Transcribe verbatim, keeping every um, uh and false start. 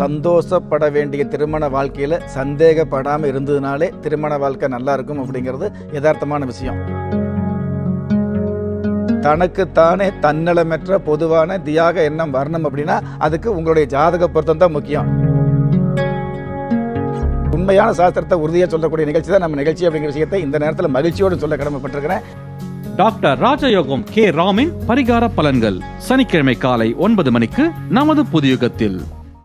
சந்தோஷப்பட வேண்டிய திருமண வாழ்க்கையில சந்தேகப்படாம இருந்ததுனாலே திருமண வாழ்க்கை நல்லா இருக்கும் அப்படிங்கிறது யதார்த்தமான விஷயம். தனக்கு தானே தன்னலமற்ற பொதுவான தியாக எண்ணம் வரணும் அப்படின்னா அதுக்கு உங்களுடைய ஜாதக பொருத்தம் தான் முக்கியம். உண்மையான சாஸ்திரத்தை உறுதியாக சொல்லக்கூடிய நிகழ்ச்சி தான் நம்ம நிகழ்ச்சி அப்படிங்கிற விஷயத்தை இந்த நேரத்தில் மகிழ்ச்சியோடு சொல்ல கடமைப்பட்டிருக்கிறேன். டாக்டர் ராஜயோகம் கே ராமின் பரிகார பலன்கள், சனிக்கிழமை காலை ஒன்பது மணிக்கு நமது புதியுகத்தில்.